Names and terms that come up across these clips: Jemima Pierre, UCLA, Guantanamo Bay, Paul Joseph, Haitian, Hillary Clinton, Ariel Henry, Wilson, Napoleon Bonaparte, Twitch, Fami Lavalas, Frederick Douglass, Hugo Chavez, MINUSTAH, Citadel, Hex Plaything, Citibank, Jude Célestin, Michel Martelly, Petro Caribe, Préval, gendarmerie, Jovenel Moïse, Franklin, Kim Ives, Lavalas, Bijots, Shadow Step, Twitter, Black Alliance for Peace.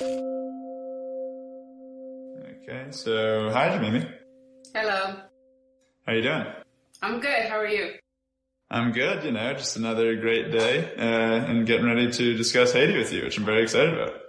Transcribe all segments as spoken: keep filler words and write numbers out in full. Okay, so hi, Jemima. Hello. How you doing? I'm good. How are you? I'm good, you know, just another great day uh, and getting ready to discuss Haiti with you, which I'm very excited about.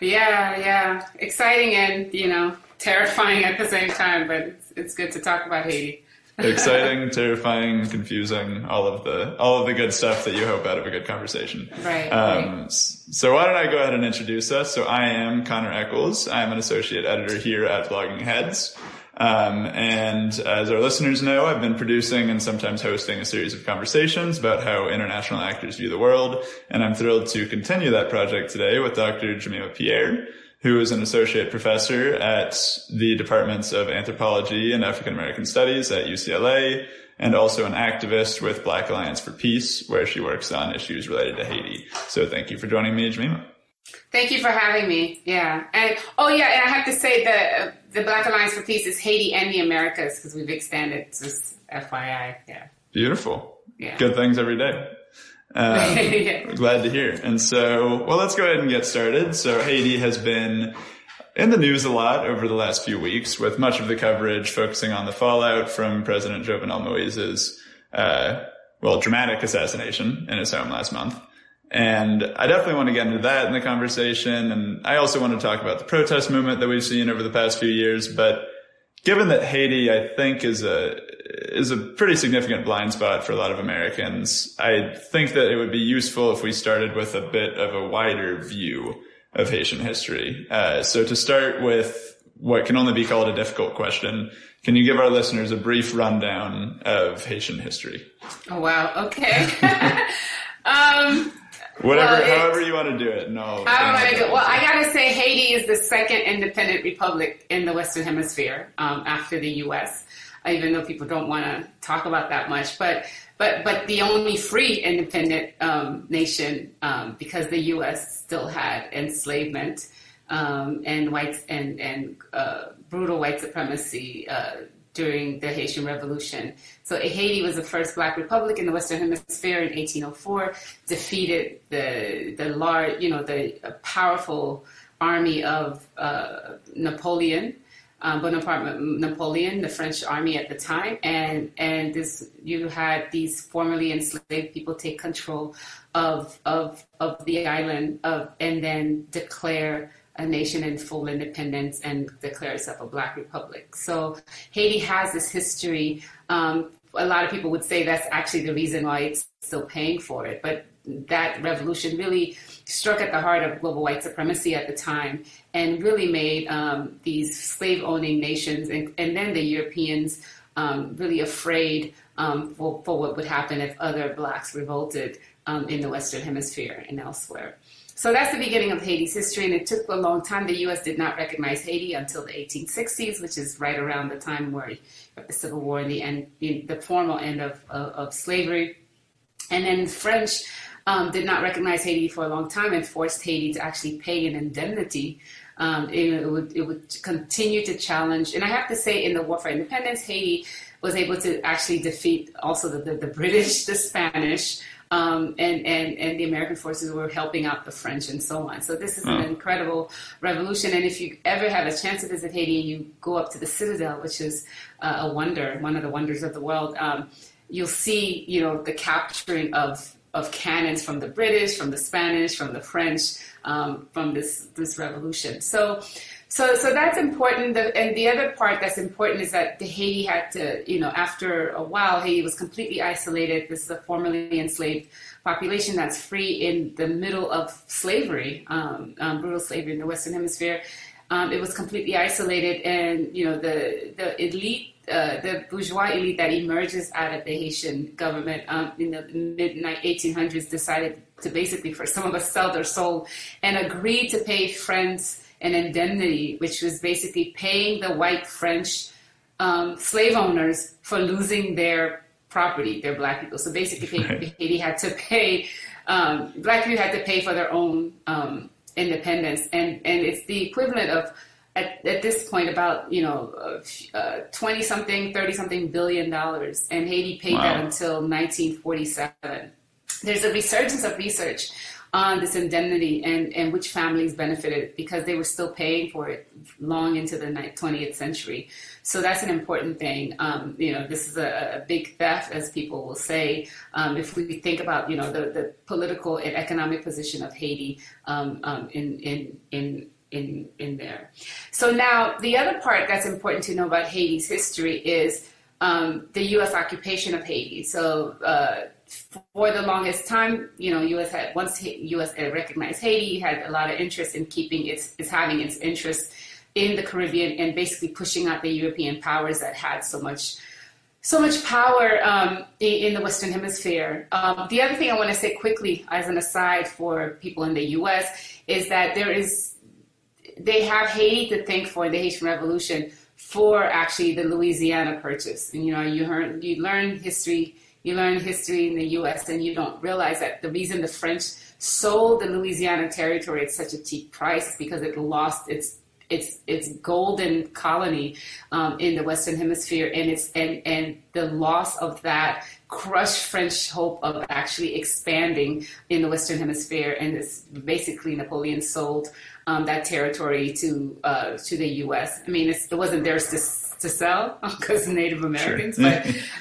Yeah, yeah. Exciting and, you know, terrifying at the same time, but it's, it's good to talk about Haiti. Exciting, terrifying, confusing, all of the all of the good stuff that you hope out of a good conversation. Right, um, right. So why don't I go ahead and introduce us? So I am Connor Echols. I'm an associate editor here at Blogging Heads. Um, and as our listeners know, I've been producing and sometimes hosting a series of conversations about how international actors view the world. And I'm thrilled to continue that project today with Doctor Jemima Pierre, who is an associate professor at the departments of anthropology and African American studies at U C L A, and also an activist with Black Alliance for Peace, where she works on issues related to Haiti. So thank you for joining me, Jemima. Thank you for having me. Yeah. And oh yeah, and I have to say that uh, the Black Alliance for Peace is Haiti and the Americas, because we've expanded, just F Y I. Yeah. Beautiful. Yeah. Good things every day. Um, yeah. Glad to hear. And so, well, let's go ahead and get started. So Haiti has been in the news a lot over the last few weeks, with much of the coverage focusing on the fallout from President Jovenel Moïse's, uh, well, dramatic assassination in his home last month. And I definitely want to get into that in the conversation. And I also want to talk about the protest movement that we've seen over the past few years. But given that Haiti, I think, is a is a pretty significant blind spot for a lot of Americans, I think that it would be useful if we started with a bit of a wider view of Haitian history. Uh, so to start with what can only be called a difficult question, can you give our listeners a brief rundown of Haitian history? Oh, wow. Okay. um Whatever, well, however you want to do it. No, I want to do. Well, I gotta say, Haiti is the second independent republic in the Western Hemisphere, um, after the U S. Even though people don't want to talk about that much, but but but the only free independent um, nation, um, because the U S still had enslavement um, and whites and and uh, brutal white supremacy Uh, during the Haitian Revolution. So Haiti was the first black republic in the Western Hemisphere in eighteen oh four, defeated the the large, you know, the powerful army of uh, Napoleon, um, Bonaparte Napoleon, the French army at the time. And and this, you had these formerly enslaved people take control of of of the island of and then declare a nation in full independence and declare itself a black republic. So Haiti has this history. Um, a lot of people would say that's actually the reason why it's still paying for it. But that revolution really struck at the heart of global white supremacy at the time and really made um, these slave-owning nations and, and then the Europeans um, really afraid um, for, for what would happen if other blacks revolted um, in the Western Hemisphere and elsewhere. So that's the beginning of Haiti's history, and it took a long time. The U S did not recognize Haiti until the eighteen sixties, which is right around the time where the Civil War and the end, the formal end of, of, of slavery. And then French um, did not recognize Haiti for a long time and forced Haiti to actually pay an indemnity. Um, it, it, would, it would continue to challenge. And I have to say, in the War for Independence, Haiti was able to actually defeat also the, the, the British, the Spanish, Um, and, and, and the American forces were helping out the French and so on. So this is an incredible revolution. And if you ever have a chance to visit Haiti and you go up to the Citadel, which is uh, a wonder, one of the wonders of the world, um, you'll see, you know, the capturing of, of cannons from the British, from the Spanish, from the French, um, from this, this revolution. So, so, so that's important. The, and the other part that's important is that the Haiti had to, you know, after a while, Haiti was completely isolated. This is a formerly enslaved population that's free in the middle of slavery, um, um, brutal slavery in the Western Hemisphere. Um, it was completely isolated, and you know, the the elite, uh, the bourgeois elite that emerges out of the Haitian government um, in the mid eighteen hundreds decided to basically, for some of us, sell their soul and agreed to pay friends an indemnity, which was basically paying the white French um, slave owners for losing their property, their black people. So basically, right. Haiti had to pay, um, black people had to pay for their own um, independence. And, and it's the equivalent of, at, at this point, about, you know, twenty-something, uh, thirty-something billion dollars. And Haiti paid wow. that until nineteen forty-seven. There's a resurgence of research on this indemnity and, and which families benefited because they were still paying for it long into the twentieth century. So that's an important thing. Um, you know, this is a, a big theft, as people will say. Um, if we think about, you know, the, the political and economic position of Haiti um, um, in, in, in in in there. So now the other part that's important to know about Haiti's history is um, the U S occupation of Haiti. So uh, for the longest time, you know, U S had once U S recognized Haiti, had a lot of interest in keeping its, its having its interests in the Caribbean and basically pushing out the European powers that had so much so much power um, in the Western Hemisphere. Um, the other thing I want to say quickly as an aside for people in the U S is that there is they have Haiti to thank for the Haitian Revolution for actually the Louisiana Purchase. And you know, you heard, you learn history, you learn history in the U S and you don't realize that the reason the French sold the Louisiana territory at such a cheap price is because it lost its its its golden colony um, in the Western Hemisphere, and it's and and the loss of that crushed French hope of actually expanding in the Western Hemisphere, and it's basically Napoleon sold um, that territory to uh, to the U S. I mean, it's, it wasn't theirs to to sell because Native Americans, sure.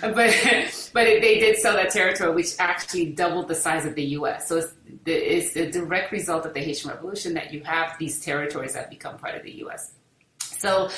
but but but it, they did sell that territory, which actually doubled the size of the U S. So it's It's a direct result of the Haitian Revolution that you have these territories that become part of the U S. So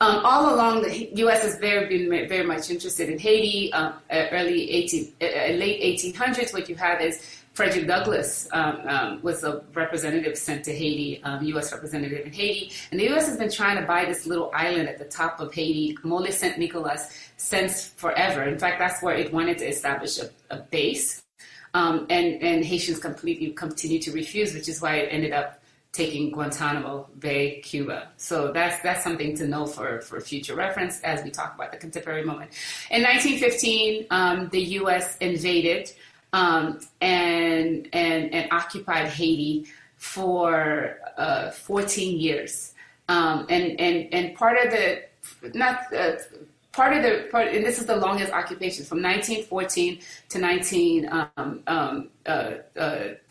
um, all along, the U S has very been very much interested in Haiti. Um, early eighteen, uh, late eighteen hundreds, what you have is Frederick Douglass um, um, was a representative sent to Haiti, um, U S representative in Haiti, and the U S has been trying to buy this little island at the top of Haiti, Môle Saint-Nicolas, since forever. In fact, that's where it wanted to establish a, a base. Um, and, and Haitians completely continue to refuse, which is why it ended up taking Guantanamo Bay, Cuba. So that's that's something to know for, for future reference as we talk about the contemporary moment. In nineteen fifteen, um, the U S invaded um, and, and, and occupied Haiti for uh, fourteen years. Um, and, and, and part of the, not, uh, Part of the part, and this is the longest occupation from nineteen fourteen to nineteen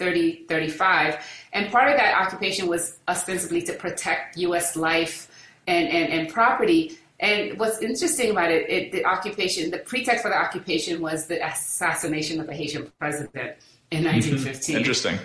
thirty-five. And part of that occupation was ostensibly to protect U S life and, and, and property. And what's interesting about it, it, the occupation, the pretext for the occupation was the assassination of a Haitian president in nineteen fifteen. Interesting.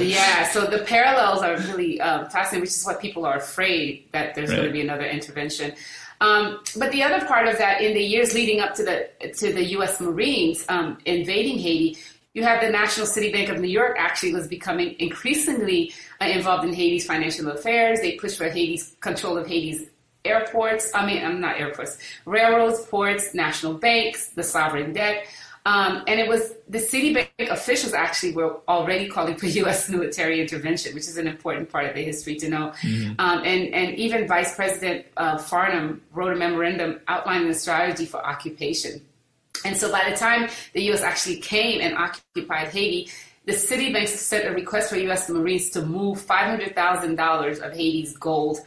Yeah, so the parallels are really um, fascinating, which is why people are afraid that there's right. going to be another intervention. Um, but the other part of that, in the years leading up to the to the U S Marines um, invading Haiti, you have the National City Bank of New York actually was becoming increasingly uh, involved in Haiti's financial affairs. They pushed for Haiti's control of Haiti's airports. I mean, I'm not airports, railroads, ports, national banks, the sovereign debt. Um, and it was the Citibank officials actually were already calling for U S military intervention, which is an important part of the history to know. Mm. Um, and, and even Vice President uh, Farnham wrote a memorandum outlining a strategy for occupation. And so by the time the U S actually came and occupied Haiti, the Citibank sent a request for U S Marines to move five hundred thousand dollars of Haiti's gold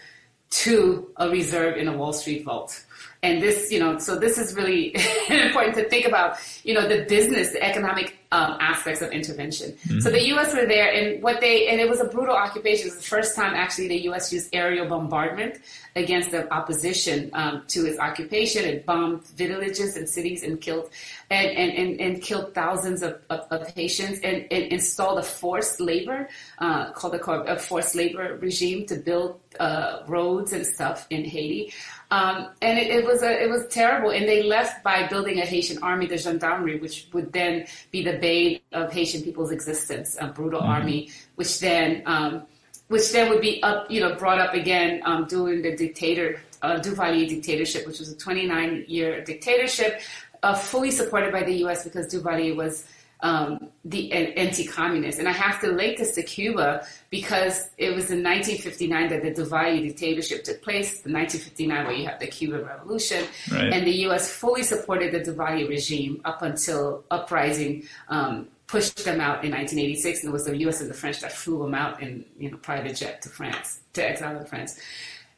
to a reserve in a Wall Street vault. And this, you know, so this is really important to think about, you know, the business, the economic um, aspects of intervention. Mm-hmm. So the U S were there, and what they, and it was a brutal occupation. It was the first time actually the U S used aerial bombardment against the opposition um, to its occupation. It bombed villages and cities and killed, and, and, and, and killed thousands of, of, of Haitians, and, and installed a forced labor, uh, called a, a forced labor regime to build uh, roads and stuff in Haiti. Um, and it, it was a, it was terrible, and they left by building a Haitian army, the gendarmerie, which would then be the bane of Haitian people's existence, a brutal mm-hmm. army, which then um, which then would be up, you know, brought up again um, during the dictator uh, Duvalier dictatorship, which was a twenty-nine year dictatorship, uh, fully supported by the U S because Duvalier was um, the an anti-communist. And I have to link this to Cuba, because it was in nineteen fifty-nine that the Duvalier dictatorship took place, the nineteen fifty-nine where you have the Cuban Revolution, right. and the U S fully supported the Duvalier regime up until uprising um, pushed them out in nineteen eighty-six, and it was the U S and the French that flew them out in, you know, private jet to France, to exile in France.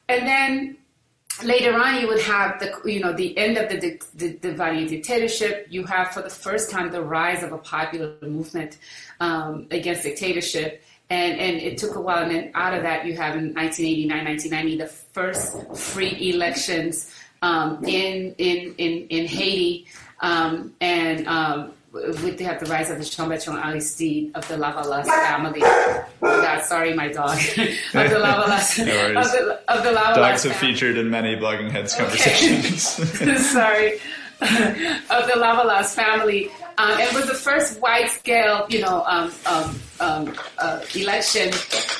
And then later on, you would have the, you know, the end of the, the, the Duvalier dictatorship. You have, for the first time, the rise of a popular movement um, against dictatorship. And, and it took a while. And then out of that, you have in nineteen eighty-nine, nineteen ninety, the first free elections um, in, in, in, in Haiti. Um, and um, we have the rise of the Jean Bertrand Aristide, of the Lavalas family. Oh, God, sorry, my dog. of the Lavalas. No of the, of the Lavalas Dogs family. Are featured in many Blogging Heads conversations. Okay. Sorry. Of the Lavalas family. Um, it was the first wide-scale, you know, um, um, um, uh, election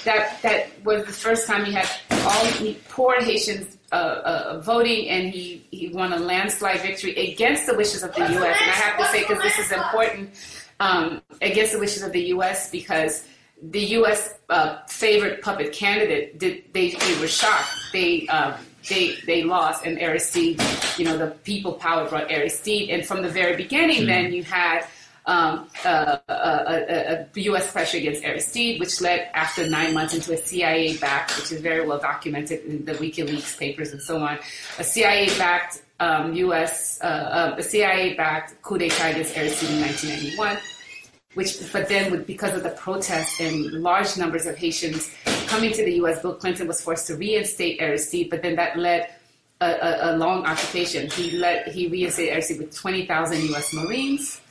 that that was the first time he had all he, poor Haitians uh, uh, voting, and he, he won a landslide victory against the wishes of the U S. And I have to say, because this is important, um, against the wishes of the U S, because the U S uh, favorite puppet candidate, did, they, they were shocked. They... Um, They they lost, and Aristide, you know, the people power brought Aristide. And from the very beginning, mm. then you had um, a, a, a U S pressure against Aristide, which led, after nine months, into a C I A-backed, which is very well documented in the WikiLeaks papers and so on, a C I A-backed um, U S uh, uh, a C I A-backed coup d'état against Aristide in nineteen ninety-one. Which, but then, with, because of the protests and large numbers of Haitians coming to the U S, Bill Clinton was forced to reinstate Aristide, but then that led a, a, a long occupation. He led, he reinstated Aristide with twenty thousand U S Marines,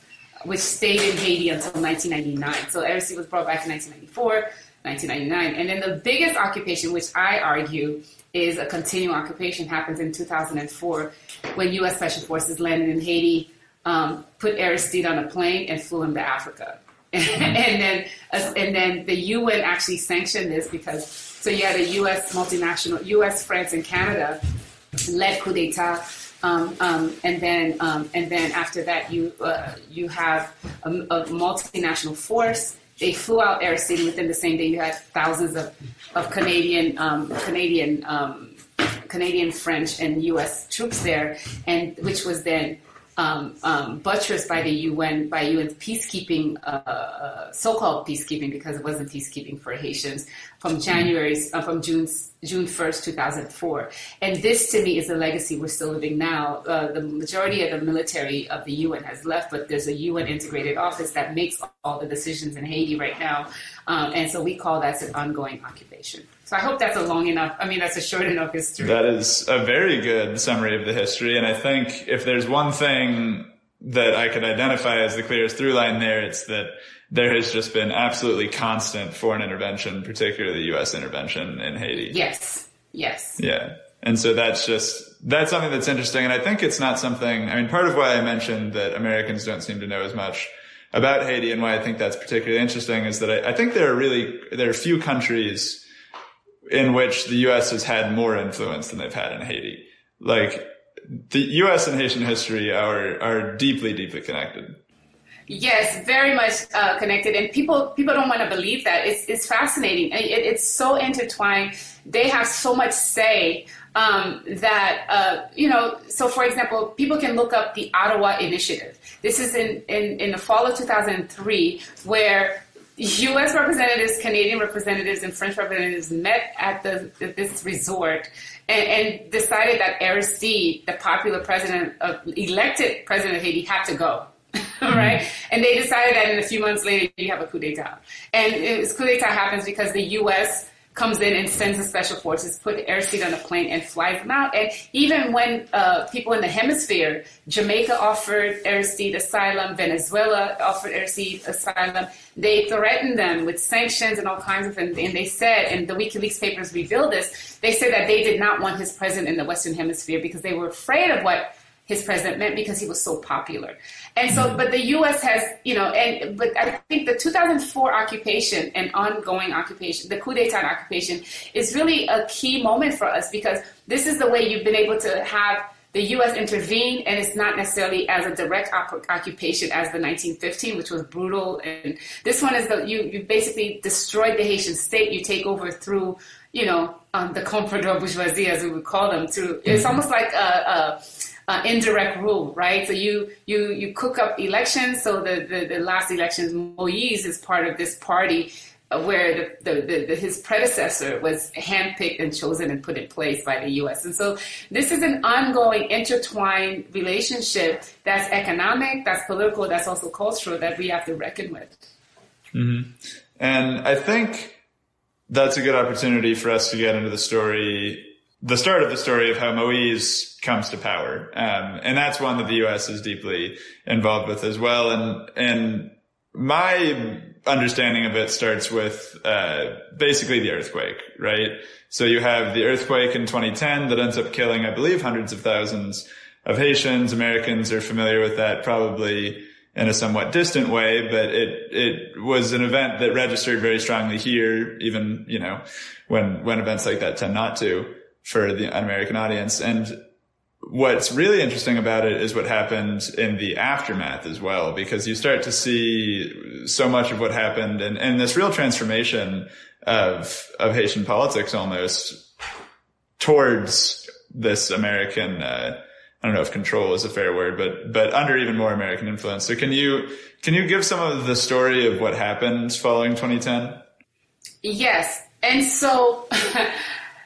which stayed in Haiti until nineteen ninety-nine. So Aristide was brought back in nineteen ninety-four, nineteen ninety-nine. And then the biggest occupation, which I argue is a continuing occupation, happens in two thousand four, when U S Special Forces landed in Haiti, Um, put Aristide on a plane and flew him to Africa, and then uh, and then the U N actually sanctioned this, because so you had a U S multinational, U S, France, and Canada led coup d'état, um, um, and then um, and then after that you uh, you have a, a multinational force. They flew out Aristide. Within the same day, you had thousands of of Canadian um, Canadian um, Canadian, French, and U S troops there, and which was then. Um, um, buttressed by the U N, by U N peacekeeping, uh, so-called peacekeeping, because it wasn't peacekeeping for Haitians, from January, uh, from June June first, two thousand four. And this, to me, is a legacy we're still living now. Uh, the majority of the military of the U N has left, but there's a U N integrated office that makes all the decisions in Haiti right now, um, and so we call that an ongoing occupation. So I hope that's a long enough, I mean, that's a short enough history. That is a very good summary of the history. And I think if there's one thing that I could identify as the clearest through line there, it's that there has just been absolutely constant foreign intervention, particularly U S intervention in Haiti. Yes, yes. Yeah. And so that's just, that's something that's interesting. And I think it's not something, I mean, part of why I mentioned that Americans don't seem to know as much about Haiti, and why I think that's particularly interesting, is that I, I think there are really, there are few countries in which the U S has had more influence than they've had in Haiti. Like, the U S and Haitian history are are deeply, deeply connected. Yes, very much uh, connected. And people people don't want to believe that. It's it's fascinating. It, it's so intertwined. They have so much say um, that, uh, you know, so for example, people can look up the Ottawa Initiative. This is in, in, in the fall of two thousand three, where U S representatives, Canadian representatives, and French representatives met at the at this resort and, and decided that Aristide, the popular president of, elected president of Haiti, had to go, right? Mm-hmm. And they decided that, in a few months later, you have a coup d'etat. And this coup d'etat happens because the U S comes in and sends the special forces, put Aristide on a plane, and flies him out. And even when uh, people in the hemisphere, Jamaica offered Aristide asylum, Venezuela offered Aristide asylum, they threatened them with sanctions and all kinds of things. And they said, and the WikiLeaks papers reveal this, they said that they did not want his president in the Western Hemisphere because they were afraid of what his president meant, because he was so popular. And so, but the U S has, you know, and but I think the two thousand four occupation and ongoing occupation, the coup d'etat occupation, is really a key moment for us, because this is the way you've been able to have the U S intervene, and it's not necessarily as a direct op- occupation as the nineteen fifteen, which was brutal. And this one is that you, you basically destroyed the Haitian state, you take over through, you know, um, the comprador bourgeoisie, as we would call them, through, it's almost like a, a Uh, indirect rule, right? So you you you cook up elections. So the, the, the last elections, Moïse is part of this party where the, the, the, the, his predecessor was handpicked and chosen and put in place by the U S. And so this is an ongoing intertwined relationship that's economic, that's political, that's also cultural, that we have to reckon with. Mm-hmm. And I think that's a good opportunity for us to get into the story, the start of the story of how Moïse comes to power. Um, and that's one that the U S is deeply involved with as well. And, and my understanding of it starts with, uh, basically the earthquake, right? So you have the earthquake in twenty ten that ends up killing, I believe, hundreds of thousands of Haitians. Americans are familiar with that probably in a somewhat distant way, but it, it was an event that registered very strongly here, even, you know, when, when events like that tend not to for the un-American audience. And what's really interesting about it is what happened in the aftermath as well, because you start to see so much of what happened and, and this real transformation of, of Haitian politics almost towards this American, uh, I don't know if control is a fair word, but, but under even more American influence. So can you, can you give some of the story of what happened following twenty ten? Yes. And so,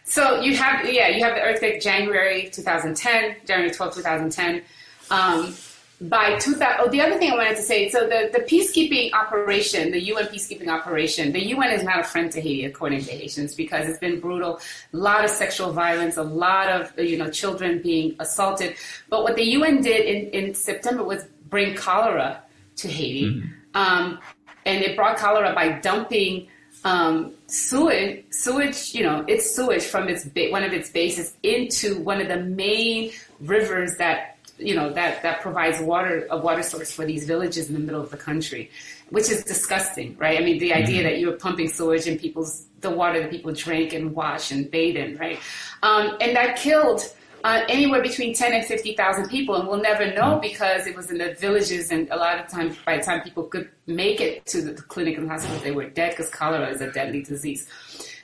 So you have, yeah, you have the earthquake January twenty ten, January twelfth, twenty ten. Um, by two thousand, oh, the other thing I wanted to say, so the, the peacekeeping operation, the U N peacekeeping operation, the U N is not a friend to Haiti, according to Haitians, because it's been brutal, a lot of sexual violence, a lot of, you know, children being assaulted. But what the U N did in, in September was bring cholera to Haiti. Mm-hmm. Um, and it brought cholera by dumping Um, sewage, sewage, you know, it's sewage from its one of its bases into one of the main rivers that, you know, that, that provides water, a water source for these villages in the middle of the country, which is disgusting, right? I mean, the mm-hmm. idea that you were pumping sewage in people's, the water that people drink and wash and bathe in, right? Um, and that killed uh, anywhere between ten and fifty thousand people, and we'll never know because it was in the villages, and a lot of times by the time people could make it to the clinic and hospital, they were dead because cholera is a deadly disease.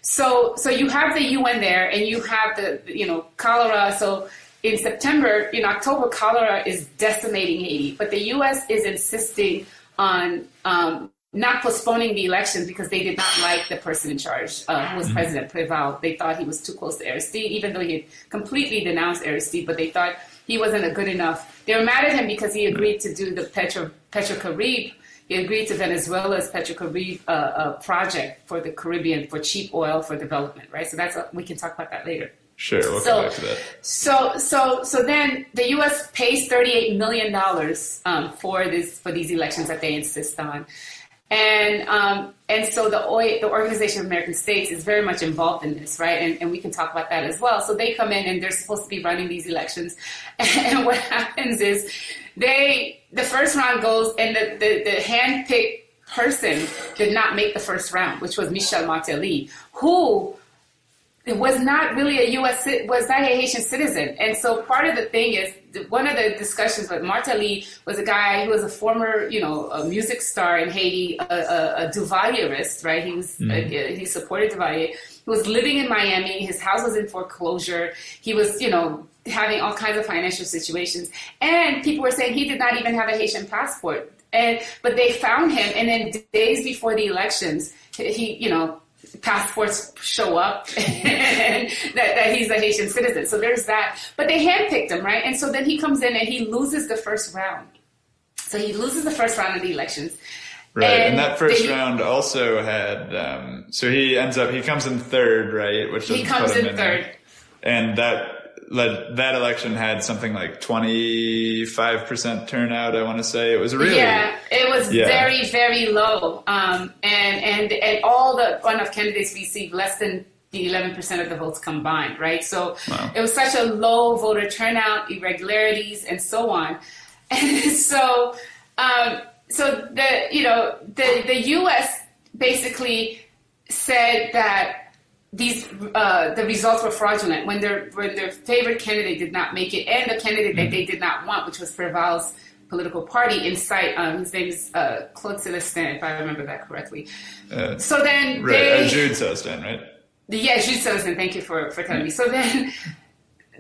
So, so you have the U N there, and you have the, you know, cholera. So in September, in October, cholera is decimating Haiti, but the U S is insisting on um, not postponing the elections because they did not like the person in charge, uh, who was mm-hmm. President Préval. They thought he was too close to Aristide, even though he had completely denounced Aristide, but they thought he wasn't a good enough. They were mad at him because he agreed to do the Petro, Petro Caribe. He agreed to Venezuela's Petro Caribe uh, uh, project for the Caribbean for cheap oil for development, right? So that's a, we can talk about that later. Sure, we'll so, come back to that. So, so, so then the U S pays thirty-eight million dollars um, for this for these elections that they insist on, and um, and so the o- the Organization of American States is very much involved in this, right? And, and we can talk about that as well. So they come in and they're supposed to be running these elections, and what happens is they. The first round goes, and the, the, the hand-picked person did not make the first round, which was Michel Martelly, who was not really a U S was not a Haitian citizen. And so part of the thing is, one of the discussions with Martelly was a guy who was a former, you know, a music star in Haiti, a, a, a Duvalierist, right? He was mm-hmm. a, he supported Duvalier. He was living in Miami. His house was in foreclosure. He was, you know, having all kinds of financial situations, and people were saying he did not even have a Haitian passport. And but they found him, and then days before the elections, he, you know, passports show up and that, that he's a Haitian citizen. So there's that. But they handpicked him, right? And so then he comes in and he loses the first round. So he loses the first round of the elections. Right, and, and that first they, round also had. Um, so he ends up he comes in third, right? Which he comes in, in third, and that. That election had something like twenty-five percent turnout, I want to say. It was really... Yeah, it was yeah. very, very low. Um, and, and, and all the runoff candidates received less than the eleven percent of the votes combined, right? So wow. It was such a low voter turnout, irregularities, and so on. And so, um, so the, you know, the, the U S basically said that These uh, the results were fraudulent when their when their favorite candidate did not make it, and the candidate that they did not want, which was Préval's political party, Insight. Um, his name is uh, Claude Célestin, if I remember that correctly. Uh, so then, right, they, uh, Jude Célestin, right? Yeah, Jude Célestin. Thank you for, for telling yeah. me. So then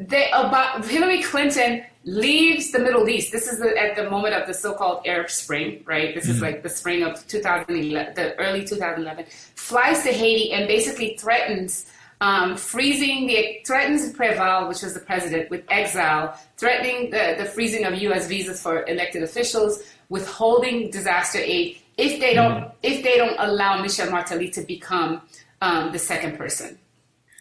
they about Hillary Clinton leaves the Middle East. This is the, at the moment of the so-called Arab Spring, right? This mm-hmm. is like the spring of two thousand eleven, the early two thousand eleven. Flies to Haiti and basically threatens um, freezing the threatens Préval, which was the president, with exile, threatening the, the freezing of U S visas for elected officials, withholding disaster aid if they don't mm-hmm. if they don't allow Michel Martelly to become um, the second person.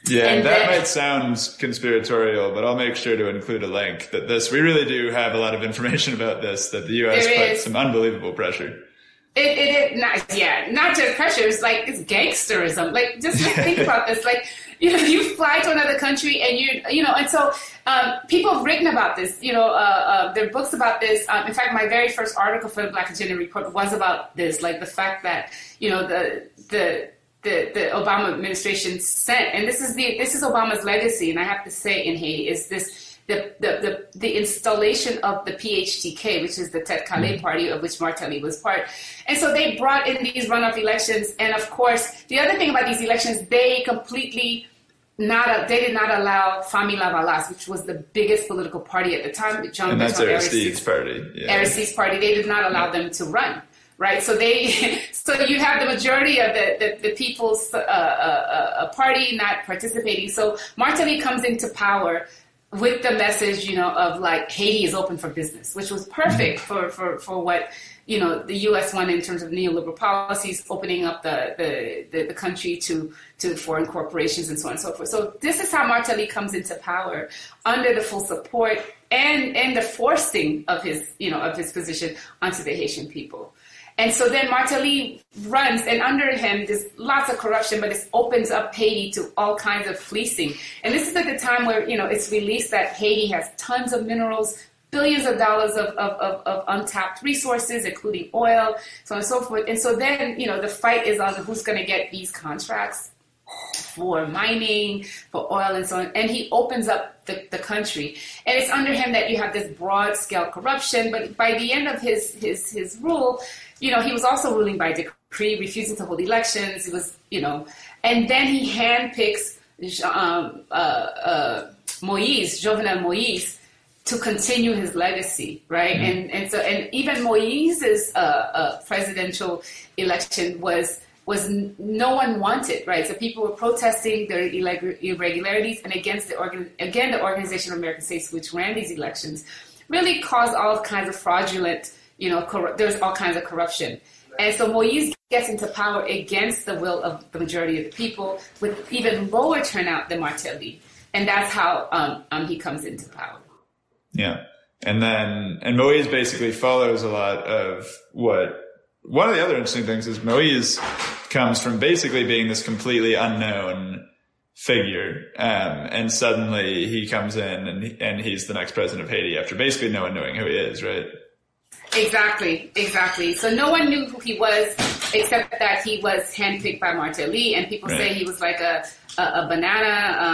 Yeah, and that then, might sound conspiratorial, but I'll make sure to include a link that this, we really do have a lot of information about this, that the U S put is, some unbelievable pressure. It, it, it, not, yeah, not just pressure, it's like, it's gangsterism. Like, just think about this, like, you know, you fly to another country and you, you know, and so um, people have written about this, you know, uh, uh, there are books about this. Um, in fact, my very first article for the Black Agenda Report was about this, like the fact that, you know, the, the, The, the Obama administration sent, and this is the this is Obama's legacy, and I have to say in Haiti is this the the the, the installation of the P H T K, which is the Tet Calais mm-hmm. party of which Martelly was part, and so they brought in these runoff elections, and of course the other thing about these elections, they completely not they did not allow Fami Lavalas, which was the biggest political party at the time, Jean and that's Aristide's party, yeah. Aristide's party, they did not allow yeah. them to run. Right, so they, so you have the majority of the the, the people's uh, uh, uh, party not participating. So Martelly comes into power with the message, you know, of like Haiti is open for business, which was perfect for, for, for what you know the U S wanted in terms of neoliberal policies, opening up the the, the, the country to, to foreign corporations and so on and so forth. So this is how Martelly comes into power under the full support and and the forcing of his you know of his position onto the Haitian people. And so then Martelly runs, and under him, there's lots of corruption, but this opens up Haiti to all kinds of fleecing. And this is at the time where, you know, it's released that Haiti has tons of minerals, billions of dollars of, of, of, of untapped resources, including oil, so on and so forth. And so then, you know, the fight is on who's going to get these contracts for mining, for oil, and so on. And he opens up the, the country. And it's under him that you have this broad-scale corruption. But by the end of his his his rule, you know, he was also ruling by decree, refusing to hold elections. It was, you know, and then he handpicks um, uh, uh, Moïse, Jovenel Moïse, to continue his legacy, right? Mm-hmm. And and so and even Moïse's uh, uh, presidential election was was no one wanted, right? So people were protesting their irregularities, and against the organ again the Organization of American States, which ran these elections, really caused all kinds of fraudulent. You know, cor- there's all kinds of corruption. And so Moïse gets into power against the will of the majority of the people with even lower turnout than Martelly. And that's how um, um, he comes into power. Yeah. And then, and Moïse basically follows a lot of what, one of the other interesting things is Moïse comes from basically being this completely unknown figure. Um, and suddenly he comes in and and he's the next president of Haiti after basically no one knowing who he is, right? Exactly, exactly. So no one knew who he was, except that he was handpicked by Martelly, and people right. say he was like a a, a banana, a,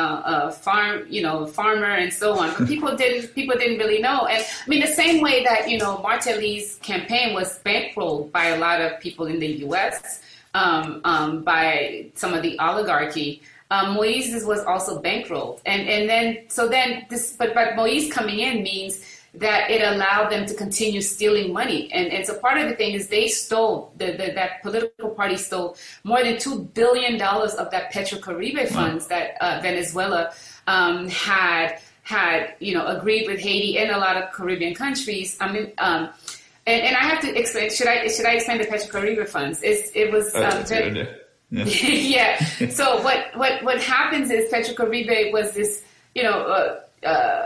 a farm, you know, farmer, and so on. But people didn't, people didn't really know. And I mean, the same way that you know Martelly's campaign was bankrolled by a lot of people in the U S, um, um, by some of the oligarchy. Um, Moïse's was also bankrolled, and and then so then this, but but Moïse coming in means that it allowed them to continue stealing money. And, and so part of the thing is they stole, the, the, that political party stole more than two billion dollars of that Petro Caribe funds that uh, Venezuela um, had, had, you know, agreed with Haiti and a lot of Caribbean countries. I mean, um, and, and I have to explain, should I should I explain the Petro Caribe funds? It's, it was... Oh, um, very, yeah. yeah. So what, what, what happens is Petro Caribe was this, you know... Uh, uh,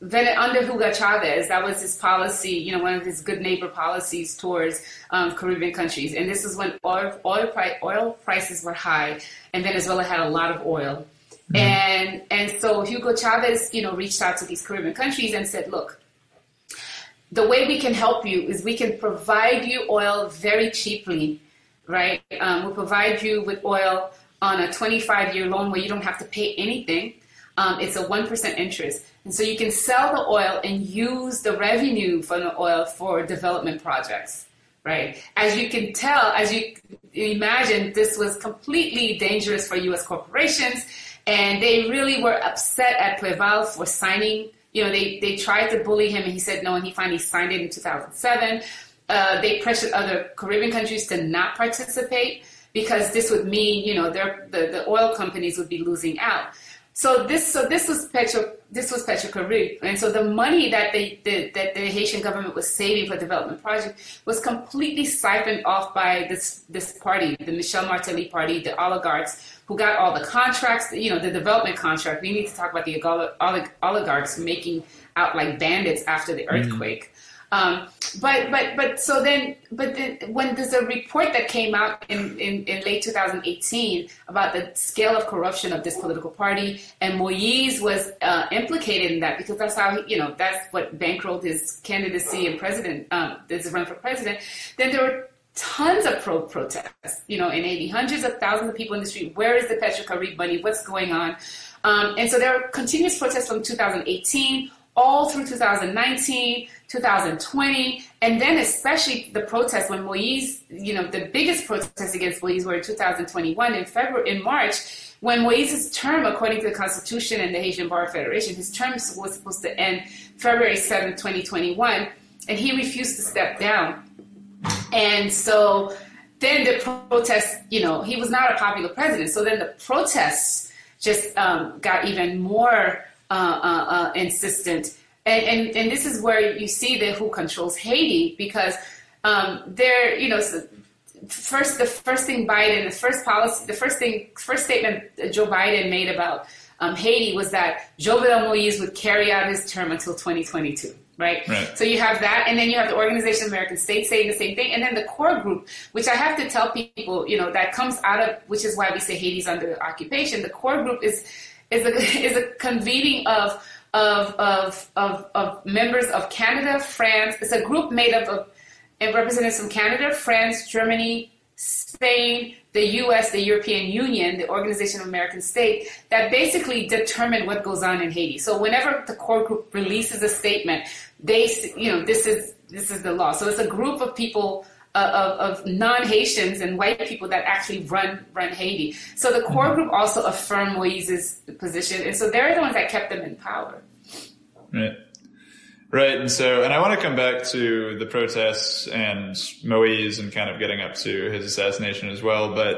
Then under Hugo Chavez, that was his policy, you know, one of his good neighbor policies towards um, Caribbean countries. And this is when oil, oil, oil prices were high, and Venezuela had a lot of oil. Mm-hmm. And and so Hugo Chavez, you know, reached out to these Caribbean countries and said, look, the way we can help you is we can provide you oil very cheaply, right? Um, we'll provide you with oil on a twenty-five year loan where you don't have to pay anything. Um, it's a one percent interest. And so you can sell the oil and use the revenue from the oil for development projects, right? As you can tell, as you imagine, this was completely dangerous for U S corporations. And they really were upset at Preval for signing. You know, they, they tried to bully him, and he said no, and he finally signed it in two thousand seven. Uh, they pressured other Caribbean countries to not participate because this would mean, you know, their, the, the oil companies would be losing out. So this, so this was Petro, this was Petro Caribe, and so the money that they, the, that the Haitian government was saving for development projects was completely siphoned off by this, this party, the Michel Martelly party, the oligarchs who got all the contracts, you know, the development contract. We need to talk about the olig oligarchs making out like bandits after the earthquake. Mm-hmm. um, but but but so then, but then when there's a report that came out in, in, in late two thousand eighteen about the scale of corruption of this political party, and Moïse was uh, implicated in that because that's how he, you know, that's what bankrolled his candidacy and president, um, his run for president. Then there were tons of pro protests, you know, in Haiti, hundreds of thousands of people in the street. Where is the Petro Caribe money? What's going on? Um, and so there are continuous protests from two thousand eighteen. All through two thousand nineteen, two thousand twenty, and then especially the protests when Moïse, you know, the biggest protests against Moïse were in two thousand twenty-one in February, in March, when Moïse's term, according to the Constitution and the Haitian Bar Federation, his term was supposed to end February seventh, twenty twenty-one, and he refused to step down. And so then the protests, you know, he was not a popular president, so then the protests just um, got even more Uh, uh, uh, insistent, and, and and this is where you see the who controls Haiti, because um, they're, you know, so first the first thing Biden, the first policy, the first thing, first statement Joe Biden made about um, Haiti was that Jovenel Moïse would carry out his term until twenty twenty-two. Right? Right. So you have that, and then you have the Organization of American States saying the same thing, and then the core group, which I have to tell people, you know, that comes out of, which is why we say Haiti's under occupation. The core group is. Is a, is a convening of of, of of of members of Canada, France. It's a group made up of and representatives from Canada, France, Germany, Spain, the U S, the European Union, the Organization of American States, that basically determine what goes on in Haiti. So whenever the core group releases a statement, they, you know, this is this is the law. So it's a group of people. Of, of non-Haitians and white people that actually run run Haiti. So the core group also affirmed Moïse's position, and so they're the ones that kept them in power. Right, right. And so, and I want to come back to the protests and Moïse and kind of getting up to his assassination as well. But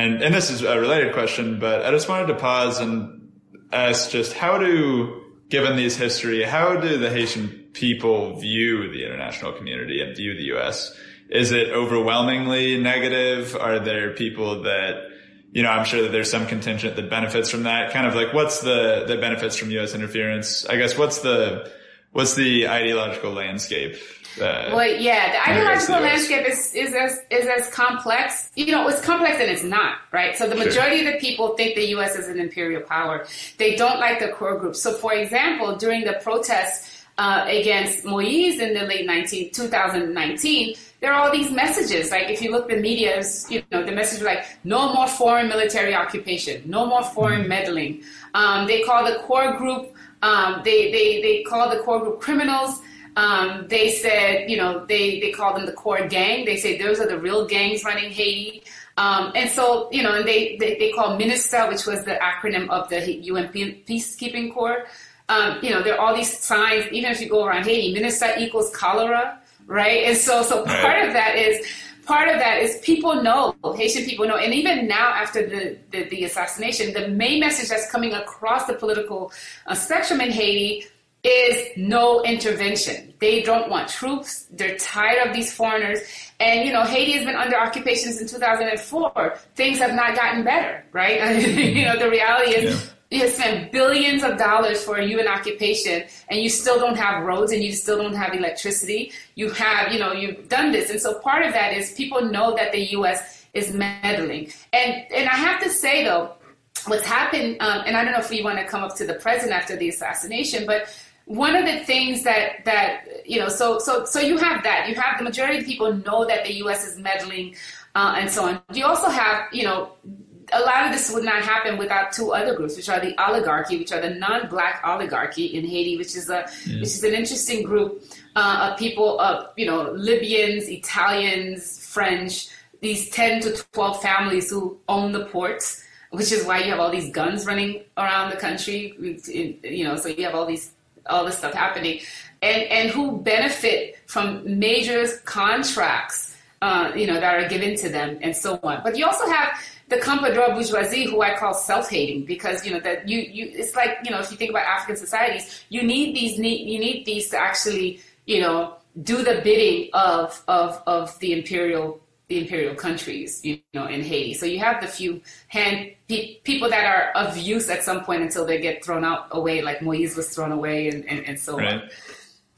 and and this is a related question, but I just wanted to pause and ask just how do, given these history, how do the Haitian people view the international community and view the U S? Is it overwhelmingly negative? Are there people that, you know, I'm sure that there's some contingent that benefits from that? Kind of like, what's the, the benefits from U S interference? I guess what's the, what's the ideological landscape? Uh, well, yeah, the ideological landscape is, is as, is as complex, you know, it's complex and it's not, right? So the majority sure. of the people think the U S is an imperial power. They don't like the core group. So for example, during the protests, Uh, against Moïse in the late nineteen, twenty nineteen, there are all these messages. Like if you look at the media, you know, the message was like, no more foreign military occupation, no more foreign meddling. Um, they call the core group, um, they, they, they call the core group criminals. Um, they said, you know, they, they call them the core gang. They say those are the real gangs running Haiti. Um, and so, you know, and they, they, they call MINUSTAH, which was the acronym of the U N Peacekeeping Corps. Um, you know, there are all these signs, even if you go around Haiti, MINUSTAH equals cholera, right? And so, so part of that is, part of that is people know, Haitian people know, and even now after the, the, the assassination, the main message that's coming across the political uh, spectrum in Haiti is no intervention. They don't want troops. They're tired of these foreigners. And, you know, Haiti has been under occupation since two thousand four. Things have not gotten better, right? You know, the reality is... Yeah. You have spent billions of dollars for a U N occupation, and you still don't have roads, and you still don't have electricity. You have, you know, you've done this. And so part of that is people know that the U S is meddling. And and I have to say, though, what's happened, um, and I don't know if we want to come up to the present after the assassination, but one of the things that, that you know, so, so, so you have that. You have the majority of people know that the U S is meddling uh, and so on. You also have, you know, a lot of this would not happen without two other groups, which are the oligarchy, which are the non-black oligarchy in Haiti, which is a, yeah. which is an interesting group uh, of people, of you know, Libyans, Italians, French, these ten to twelve families who own the ports, which is why you have all these guns running around the country, you know, so you have all these, all this stuff happening, and, and who benefit from major contracts, uh, you know, that are given to them and so on. But you also have the comprador bourgeoisie, who I call self-hating, because, you know, that you, you, it's like, you know, if you think about African societies, you need these, you need these to actually, you know, do the bidding of, of, of the imperial, the imperial countries, you know, in Haiti. So you have the few hand pe people that are of use at some point until they get thrown out away, like Moïse was thrown away, and, and, and so right. on.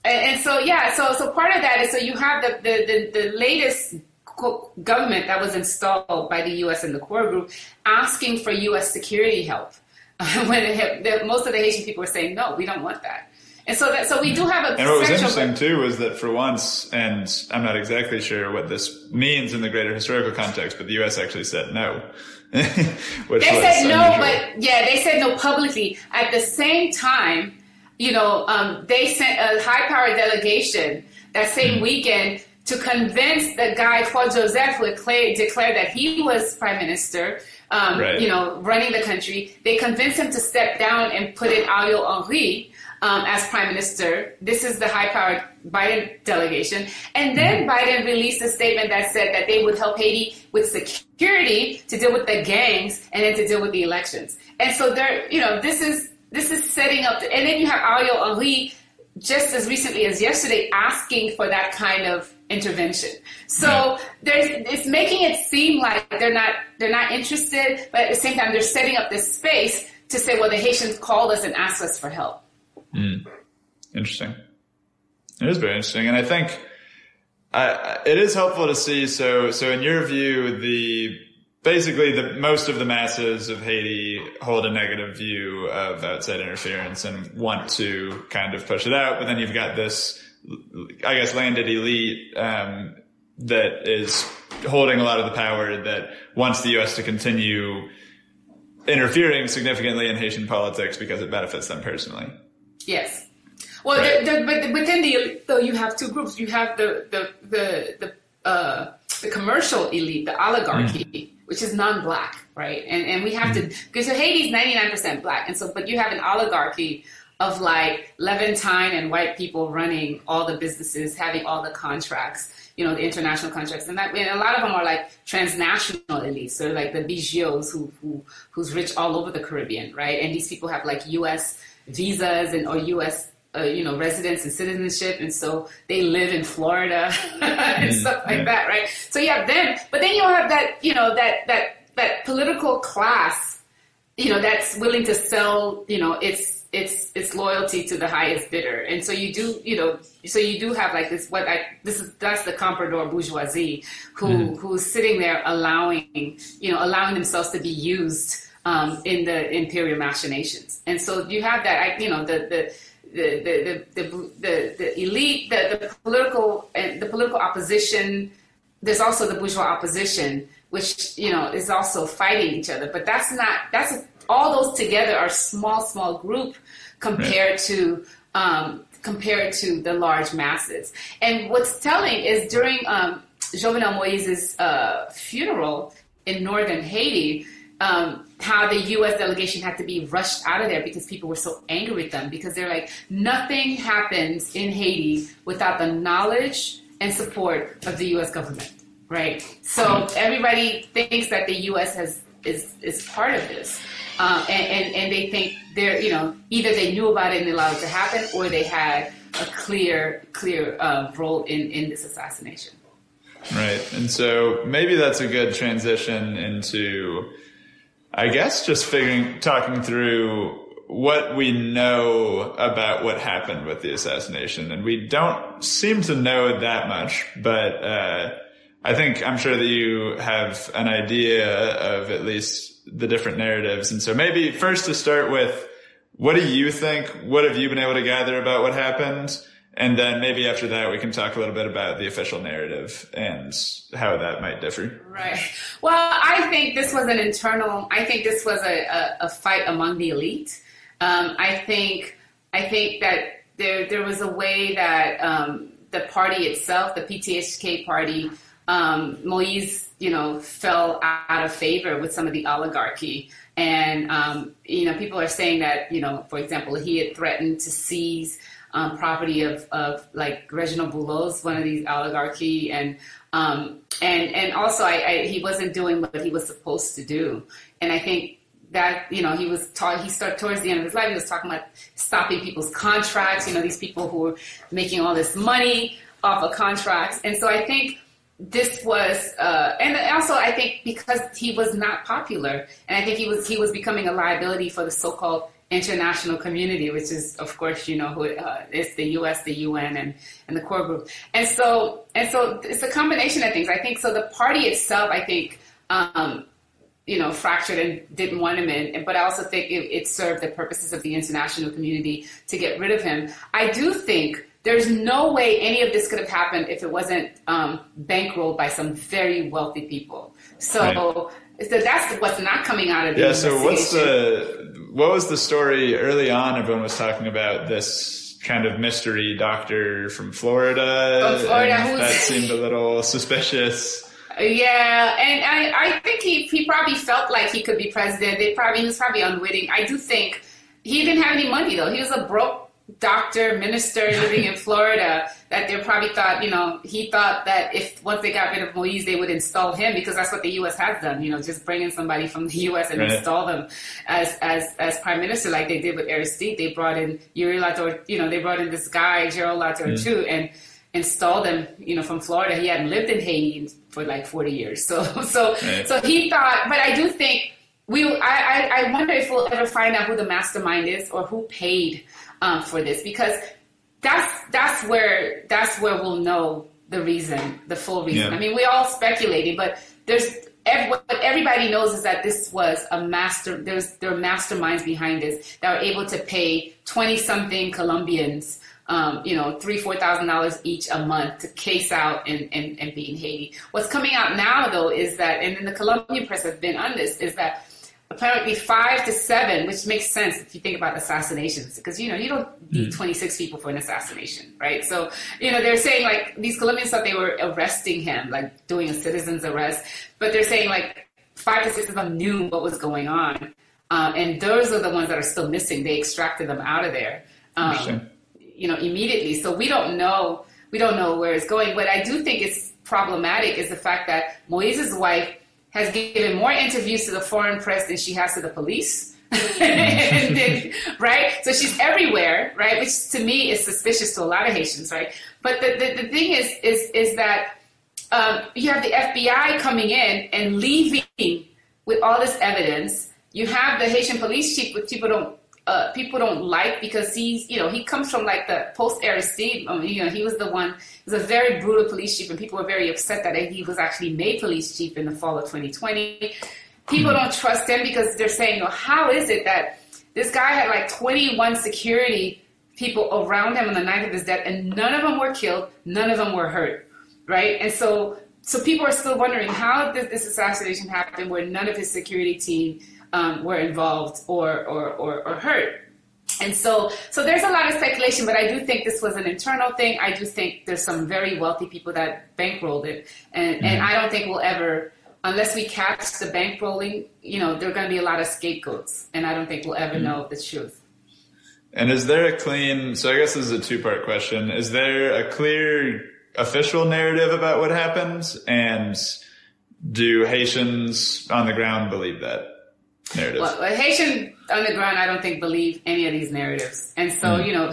And, and so, yeah, so, so part of that is, so you have the, the, the, the latest government that was installed by the U S and the core group asking for U S security help. When it had, the, most of the Haitian people were saying, no, we don't want that. And so that, so we do have a. And what was interesting too was that for once, and I'm not exactly sure what this means in the greater historical context, but the U S actually said no. Which they was said unusual. No, but yeah, they said no publicly. At the same time, you know, um, they sent a high-powered delegation that same mm. weekend to convince the guy Paul Joseph, who declared that he was prime minister. Um, right. You know, running the country, they convinced him to step down and put in Ariel Henry. Um, as prime minister. This is the high-powered Biden delegation. And then Biden released a statement that said that they would help Haiti with security to deal with the gangs and then to deal with the elections. And so there, you know, this is, this is setting up, the, and then you have Ariel Henry just as recently as yesterday asking for that kind of intervention. So there's, it's making it seem like they're not, they're not interested, but at the same time, they're setting up this space to say, well, the Haitians called us and asked us for help. Mm. Interesting. It is very interesting. And I think uh, it is helpful to see. So, so in your view, the, basically the, most of the masses of Haiti hold a negative view of outside interference and want to kind of push it out. But then you've got this, I guess, landed elite, um, that is holding a lot of the power that wants the U S to continue interfering significantly in Haitian politics because it benefits them personally. Yes. Well, right. the, the, but within the elite, though, you have two groups. You have the the the the, uh, the commercial elite, the oligarchy, mm. which is non-black, right? And and we have mm. to, because so Haiti's ninety-nine percent black, and so but you have an oligarchy of like Levantine and white people running all the businesses, having all the contracts, you know, the international contracts, and that, and a lot of them are like transnational elites, so like the Bijots, who who who's rich all over the Caribbean, right? And these people have like U S visas and or U S uh, you know, residence and citizenship, and so they live in Florida and mm, stuff like yeah. that, right? So you have them, but then you have that, you know, that that that political class, you know, that's willing to sell, you know, its its its loyalty to the highest bidder, and so you do, you know, so you do have like this what I this is that's the comprador bourgeoisie who mm. who's sitting there allowing you know allowing themselves to be used. Um, in the imperial machinations, and so you have that. I, you know, the the the the the, the, the elite, the, the political and the political opposition. There's also the bourgeois opposition, which you know is also fighting each other. But that's not. That's all those together are small, small group compared right. to um, compared to the large masses. And what's telling is during um, Jovenel Moïse's uh, funeral in northern Haiti. Um, how the U S delegation had to be rushed out of there because people were so angry with them, because they're like, nothing happens in Haiti without the knowledge and support of the U S government, right? So everybody thinks that the U S has is is part of this, um, and, and and they think they're you know either they knew about it and allowed it to happen, or they had a clear clear uh, role in in this assassination. Right, and so maybe that's a good transition into. I guess just figuring, talking through what we know about what happened with the assassination. And we don't seem to know that much, but uh, I think I'm sure that you have an idea of at least the different narratives. And so maybe first to start with, what do you think? What have you been able to gather about what happened? And then maybe after that, we can talk a little bit about the official narrative and how that might differ. Right. Well, I think this was an internal, I think this was a, a, a fight among the elite. Um, I think I think that there, there was a way that um, the party itself, the P T H K party, um, Moïse, you know, fell out of favor with some of the oligarchy. And, um, you know, people are saying that, you know, for example, he had threatened to seize um, property of, of like Reginald Boulos, one of these oligarchy. And um, and and also I, I, he wasn't doing what he was supposed to do. And I think that, you know, he was taught, he started towards the end of his life, he was talking about stopping people's contracts, you know, these people who were making all this money off of contracts. And so I think this was, uh, and also I think because he was not popular, and I think he was, he was becoming a liability for the so-called international community, which is, of course, you know, who, uh, it's the U S, the U N, and, and the core group. And so, and so it's a combination of things. I think, so the party itself, I think, um, you know, fractured and didn't want him in. But I also think it, it served the purposes of the international community to get rid of him. I do think there's no way any of this could have happened if it wasn't um, bankrolled by some very wealthy people. So, right. so that's what's not coming out of the investigation. Yeah, so what's the, what was the story early on? Everyone was talking about this kind of mystery doctor from Florida. From Florida. Who's... That seemed a little suspicious. Yeah, and I, I think he, he probably felt like he could be president. They probably, he was probably unwitting. I do think he didn't have any money, though. He was a broke doctor, minister living in Florida, that they probably thought, you know, he thought that if once they got rid of Moïse, they would install him, because that's what the U S has done, you know, just bring in somebody from the U S and right. install them as, as, as prime minister, like they did with Aristide. They brought in Uri Lator, you know, they brought in this guy, Gerald Latortue, too, mm. and installed him, you know, from Florida. He hadn't lived in Haiti for like forty years. So, so, right. so he thought, but I do think we, I, I, I wonder if we'll ever find out who the mastermind is or who paid um, for this, because that's, that's where, that's where we'll know the reason, the full reason. Yeah. I mean, we all speculated, but there's, what everybody knows is that this was a master, there's, there are masterminds behind this that were able to pay twenty something Colombians Um, you know, three, four thousand dollars each a month to case out and, and, and be in Haiti. What's coming out now, though, is that, and then the Colombian press has been on this, is that apparently five to seven, which makes sense if you think about assassinations, because, you know, you don't need twenty-six people for an assassination, right? So, you know, they're saying, like, these Colombians thought they were arresting him, like doing a citizen's arrest, but they're saying, like, five to six of them knew what was going on. Um, and those are the ones that are still missing. They extracted them out of there. Um, Interesting. You know, immediately. So we don't know, we don't know where it's going. What I do think is problematic is the fact that Moïse's wife has given more interviews to the foreign press than she has to the police, and then, right? So she's everywhere, right? Which to me is suspicious to a lot of Haitians, right? But the, the, the thing is, is, is that um, you have the F B I coming in and leaving with all this evidence. You have the Haitian police chief, which people don't Uh, people don't like, because he's, you know, he comes from like the post-Aristide, um, you know, he was the one, he was a very brutal police chief, and people were very upset that he was actually made police chief in the fall of twenty twenty. People don't trust him, because they're saying, well, how is it that this guy had like twenty-one security people around him on the night of his death, and none of them were killed, none of them were hurt, right? And so, so people are still wondering, how did this assassination happen where none of his security team Um, were involved or, or, or, or hurt. And so, so there's a lot of speculation, but I do think this was an internal thing. I do think there's some very wealthy people that bankrolled it. And, mm-hmm. and I don't think we'll ever, unless we catch the bankrolling, you know, there are going to be a lot of scapegoats, and I don't think we'll ever mm-hmm. know the truth. And is there a clean, so I guess this is a two-part question. Is there a clear official narrative about what happened? And do Haitians on the ground believe that? Narratives. Well, Haitian on the ground, I don't think, believe any of these narratives. And so, mm. you know,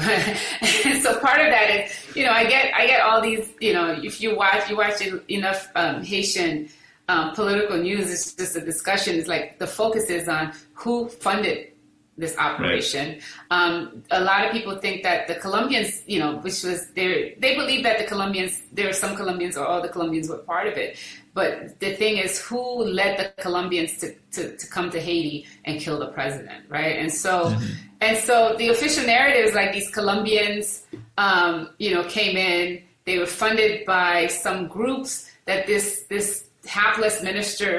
and so part of that is, you know, I get, I get all these, you know, if you watch, you watch enough um, Haitian um, political news, it's just a discussion. It's like the focus is on who funded this operation. Right. Um, a lot of people think that the Colombians, you know, which was their, they believe that the Colombians, there are some Colombians or all the Colombians were part of it. But the thing is, who led the Colombians to, to, to come to Haiti and kill the president, right? And so, mm-hmm. and so the official narrative is like these Colombians, um, you know, came in. They were funded by some groups that this this hapless minister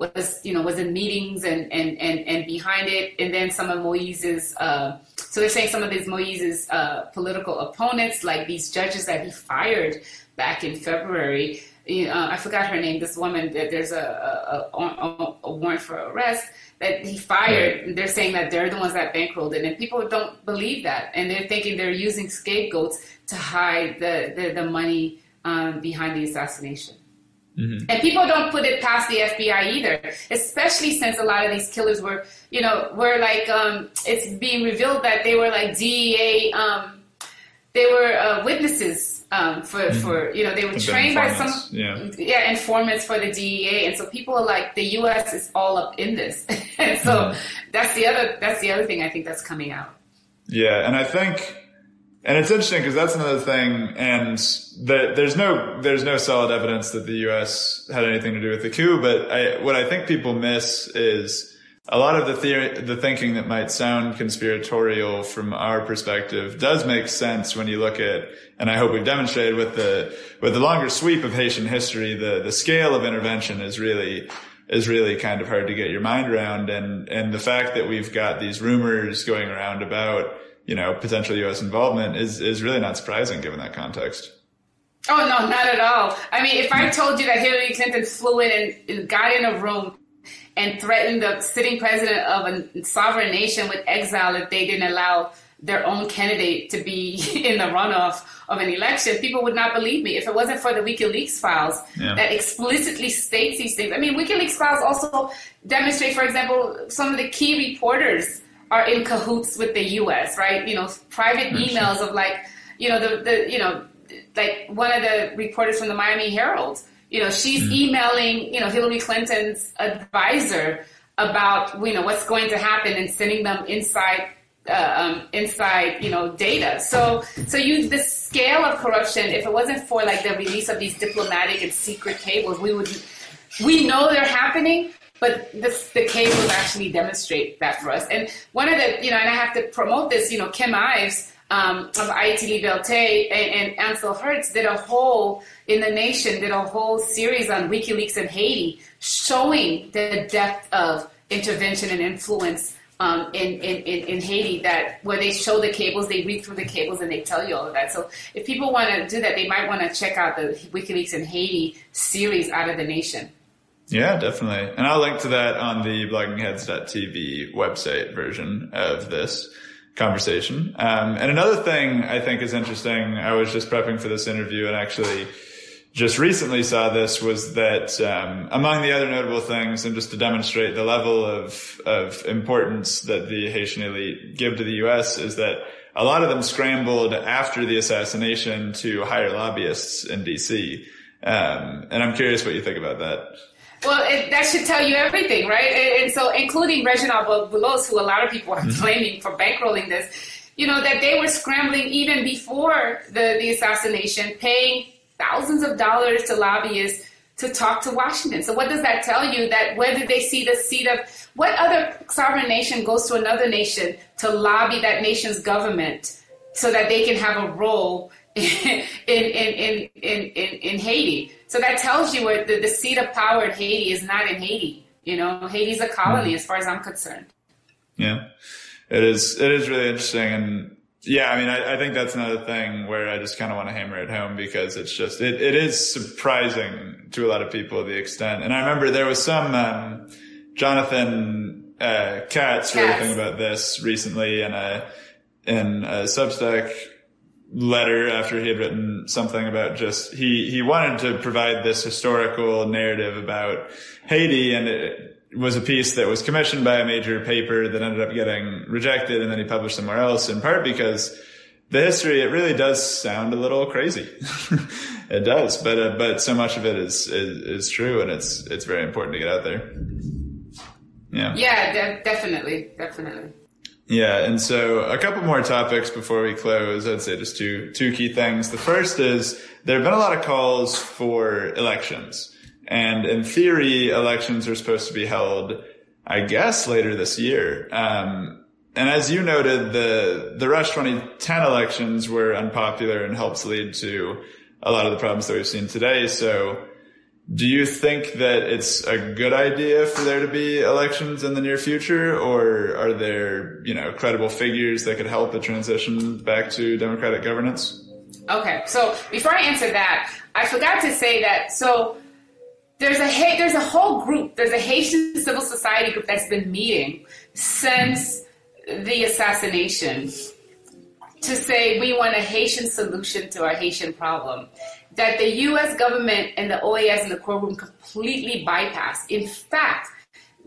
was, you know, was in meetings and and and, and behind it. And then some of Moïse's, uh, so they're saying some of these Moïse's uh, political opponents, like these judges that he fired back in February. you know, I forgot her name, this woman that there's a, a, a, a warrant for arrest that he fired. Right. They're saying that they're the ones that bankrolled it. And people don't believe that. And they're thinking they're using scapegoats to hide the, the, the money um, behind the assassination. Mm-hmm. And people don't put it past the F B I either, especially since a lot of these killers were, you know, were like, um, it's being revealed that they were like D E A, um, they were uh, witnesses um, for, mm-hmm. for, you know, they were trained by some yeah. yeah, informants for the D E A. And so people are like, the U S is all up in this. And so mm-hmm. that's the other, that's the other thing I think that's coming out. Yeah. And I think... And it's interesting because that's another thing, and the, there's no there's no solid evidence that the U S had anything to do with the coup. But I, what I think people miss is a lot of the theory, the thinking that might sound conspiratorial from our perspective does make sense when you look at, and I hope we've demonstrated with the with the longer sweep of Haitian history, the the scale of intervention is really. is really kind of hard to get your mind around, and and the fact that we've got these rumors going around about, you know, potential U S involvement is is really not surprising given that context. Oh, no, not at all. I mean, if I told you that Hillary Clinton flew in and, and got in a room and threatened the sitting president of a sovereign nation with exile if they didn't allow their own candidate to be in the runoff of an election, people would not believe me if it wasn't for the WikiLeaks files yeah. that explicitly states these things. I mean, WikiLeaks files also demonstrate, for example, some of the key reporters are in cahoots with the U S, right? You know, private emails of like, you know, the, the you know, like one of the reporters from the Miami Herald, you know, she's mm. emailing, you know, Hillary Clinton's advisor about, you know, what's going to happen and sending them inside Uh, um, inside, you know, data. So, so you, the scale of corruption, if it wasn't for like the release of these diplomatic and secret cables, we would, we know they're happening, but this, the cables actually demonstrate that for us. And one of the, you know, and I have to promote this, you know, Kim Ives um, of I I T Liberté and, and Ansel Hertz did a whole, in The Nation, did a whole series on WikiLeaks and Haiti, showing the depth of intervention and influence Um, in, in, in, in Haiti, that where they show the cables, they read through the cables and they tell you all of that. So if people want to do that, they might want to check out the WikiLeaks in Haiti series out of The Nation. Yeah, definitely. And I'll link to that on the blogging heads dot t v website version of this conversation. Um, and another thing I think is interesting, I was just prepping for this interview and actually just recently saw this, was that um, among the other notable things, and just to demonstrate the level of of importance that the Haitian elite give to the U S, is that a lot of them scrambled after the assassination to hire lobbyists in D C Um, and I'm curious what you think about that. Well, it, that should tell you everything, right? And, and so including Reginald Boulos, who a lot of people are blaming for bankrolling this, you know, that they were scrambling even before the, the assassination, paying thousands of dollars to lobbyists to talk to Washington. So what does that tell you? That whether they see the seat of, what other sovereign nation goes to another nation to lobby that nation's government so that they can have a role in in in in, in, in Haiti? So that tells you where the, the seat of power in Haiti is not in Haiti. You know, Haiti's a colony mm-hmm. as far as I'm concerned. Yeah, it is. It is really interesting. And yeah, I mean, I, I think that's another thing where I just kind of want to hammer it home, because it's just, it, it is surprising to a lot of people the extent. And I remember there was some, um, Jonathan, uh, Katz wrote a thing about this recently in a, in a Substack letter after he had written something about just, he, he wanted to provide this historical narrative about Haiti, and it was a piece that was commissioned by a major paper that ended up getting rejected, and then he published somewhere else, in part because the history, it really does sound a little crazy. It does, but uh, but so much of it is, is is true, and it's it's very important to get out there. Yeah. Yeah, de- definitely, definitely. Yeah, and so a couple more topics before we close. I'd say just two two key things. The first is there have been a lot of calls for elections. And in theory, elections are supposed to be held, I guess, later this year. Um, and as you noted, the, the Rush twenty ten elections were unpopular and helps lead to a lot of the problems that we've seen today. So do you think that it's a good idea for there to be elections in the near future? Or are there, you know, credible figures that could help the transition back to democratic governance? Okay, so before I answer that, I forgot to say that, so there's a there's a whole group, there's a Haitian civil society group that's been meeting since the assassination to say we want a Haitian solution to our Haitian problem, that the U S government and the O A S in the courtroom completely bypassed. In fact,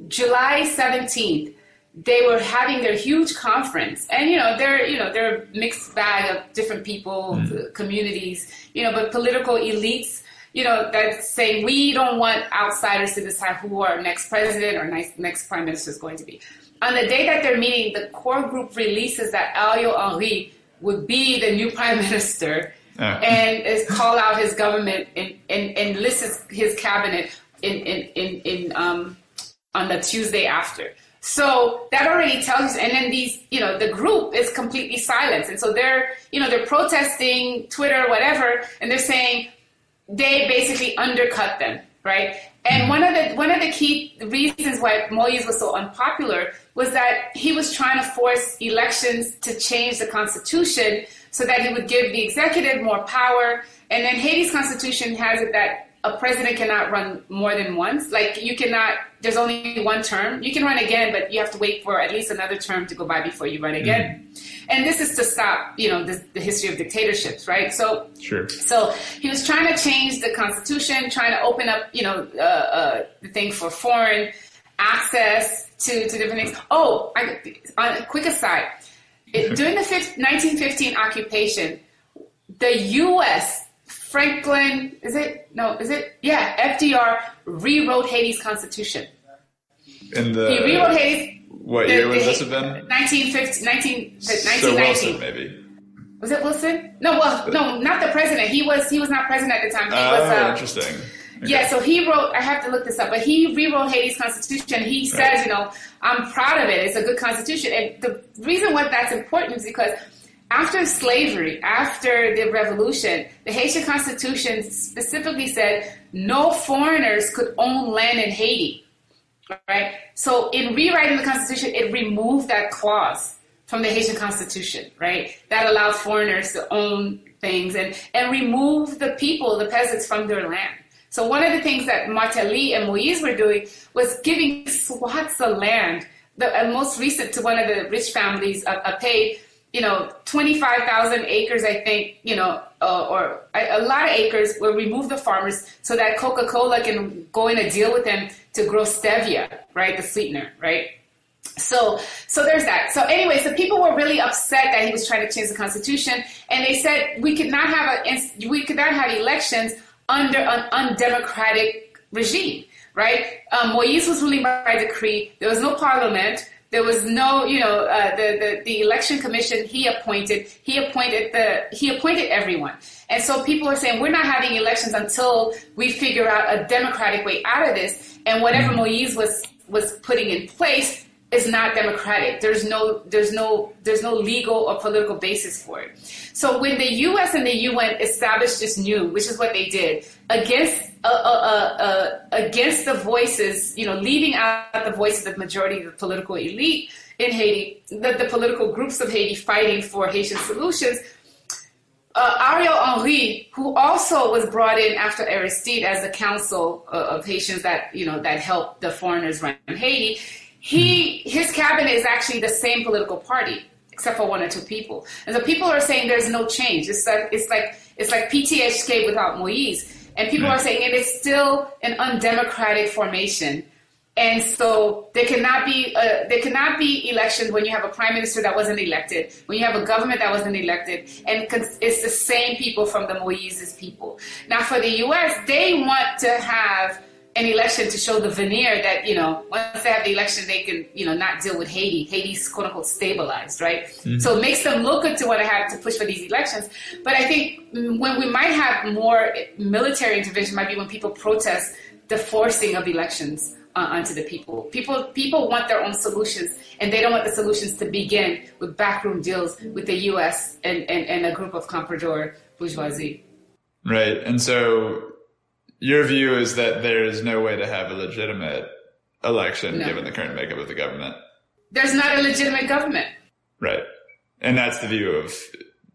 July seventeenth, they were having their huge conference, and you know they're you know they're a mixed bag of different people, mm. communities, you know, but political elites, you know, that say we don't want outsiders to decide who our next president or next next prime minister is going to be. On the day that they're meeting, the core group releases that Ariel Henry would be the new prime minister, uh. and is call out his government and and, and lists his cabinet in in in, in um on the Tuesday after. So that already tells you, and then these, you know, the group is completely silenced. And so they're, you know, they're protesting, Twitter, whatever, and they're saying they basically undercut them, right? And one of the one of the key reasons why Moïse was so unpopular was that he was trying to force elections to change the constitution so that he would give the executive more power. And then Haiti's constitution has it that a president cannot run more than once. Like you cannot, there's only one term. You can run again, but you have to wait for at least another term to go by before you run again. Mm. And this is to stop, you know, the, the history of dictatorships, right? So, sure. So he was trying to change the constitution, trying to open up, you know, uh, uh, the thing for foreign access to, to different things. Oh, I, on a quick aside, it, during the nineteen fifteen occupation, the U S Franklin, is it? No, is it? Yeah, F D R rewrote Haiti's constitution. In the, he rewrote Haiti's... What the, year would this have been? nineteen fifty, nineteen, so Wilson, maybe. Was it Wilson? No, well, no, not the president. He was He was not president at the time. He oh, was, uh, interesting. Okay. Yeah, so he wrote... I have to look this up, but he rewrote Haiti's constitution. He says, right. you know, I'm proud of it. It's a good constitution. And the reason why that's important is because... After slavery, after the revolution, the Haitian Constitution specifically said no foreigners could own land in Haiti, right? So in rewriting the Constitution, it removed that clause from the Haitian Constitution, right? That allowed foreigners to own things and, and remove the people, the peasants, from their land. So one of the things that Martelly and Moïse were doing was giving swaths of land, the most recent to one of the rich families, a pay. You know, twenty-five thousand acres, I think, you know, uh, or a, a lot of acres were removed the farmers so that Coca-Cola can go in a deal with them to grow stevia, right? The sweetener, right? So, so there's that. So anyway, so people were really upset that he was trying to change the constitution, and they said we could not have a, we could not have elections under an undemocratic regime, right? Um, Moïse was ruling by decree. There was no parliament. There was no, you know, uh, the, the, the election commission he appointed, he appointed the, he appointed everyone. And so people are saying, we're not having elections until we figure out a democratic way out of this. And whatever Moïse was, was putting in place is not democratic. There's no, there's no, there's no legal or political basis for it. So when the U S and the U N established this new, which is what they did, against Uh, uh, uh, uh, against the voices, you know, leaving out the voices of the majority of the political elite in Haiti, the, the political groups of Haiti fighting for Haitian solutions, uh, Ariel Henry, who also was brought in after Aristide as the council uh, of Haitians that, you know, that helped the foreigners run Haiti, he, his cabinet is actually the same political party, except for one or two people. And so people are saying there's no change. It's like, it's like, it's like P T H K without Moïse. And people are saying it is still an undemocratic formation, and so there cannot be a, there cannot be elections when you have a prime minister that wasn't elected, when you have a government that wasn't elected, and it's the same people from the Moïse's people. Now, for the U S, they want to have an election to show the veneer that, you know, once they have the election, they can, you know, not deal with Haiti. Haiti's quote unquote stabilized, right? Mm-hmm. So it makes them look good to want to have to push for these elections. But I think when we might have more military intervention might be when people protest the forcing of elections uh, onto the people. People people want their own solutions, and they don't want the solutions to begin with backroom deals with the U S and, and, and a group of comprador bourgeoisie. Right. And so... your view is that there is no way to have a legitimate election no. given the current makeup of the government. There's not a legitimate government. Right. And that's the view of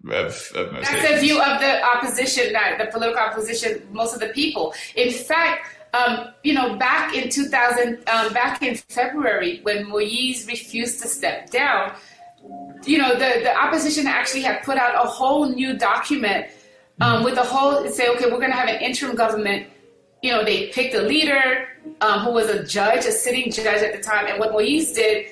Of, of most That's a view of the opposition, not the political opposition, most of the people. In fact, um, you know, back in two thousand, um, back in February, when Moïse refused to step down, you know, the, the opposition actually had put out a whole new document um, with a whole, say, okay, we're going to have an interim government. You know, they picked a leader um, who was a judge, a sitting judge at the time, and what Moïse did,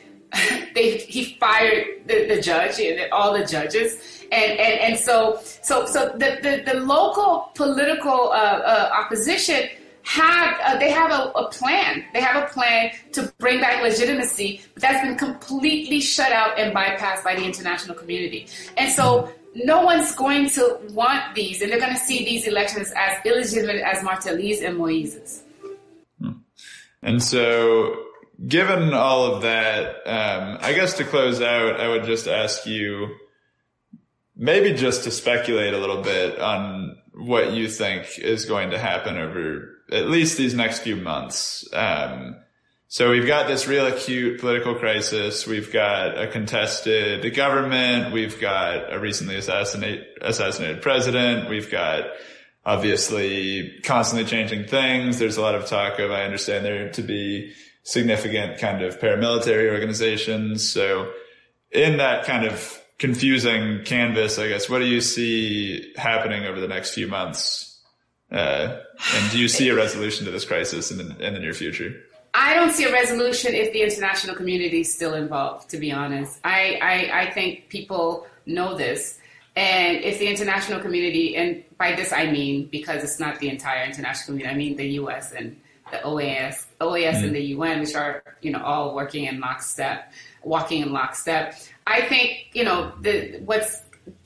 they he fired the, the judge, you know, all the judges. And, and and so so so the the, the local political uh, uh, opposition have uh, they have a, a plan they have a plan to bring back legitimacy, but that's been completely shut out and bypassed by the international community. And so no one's going to want these, and they're going to see these elections as illegitimate as Martelly's and Moïse's. And so, given all of that, um, I guess to close out, I would just ask you, maybe just to speculate a little bit on what you think is going to happen over at least these next few months. Um, so we've got this real acute political crisis. We've got a contested government. We've got a recently assassinate, assassinated president. We've got obviously constantly changing things. There's a lot of talk of, I understand there to be significant kind of paramilitary organizations. So in that kind of confusing canvas, I guess, what do you see happening over the next few months? Uh, and do you see a resolution to this crisis in the, in the near future? I don't see a resolution if the international community is still involved, to be honest. I, I, I think people know this. And if the international community, and by this I mean, because it's not the entire international community, I mean the U S and the O A S, O A S mm-hmm. and the U N, which are, you know, all working in lockstep, walking in lockstep. I think, you know, the, what's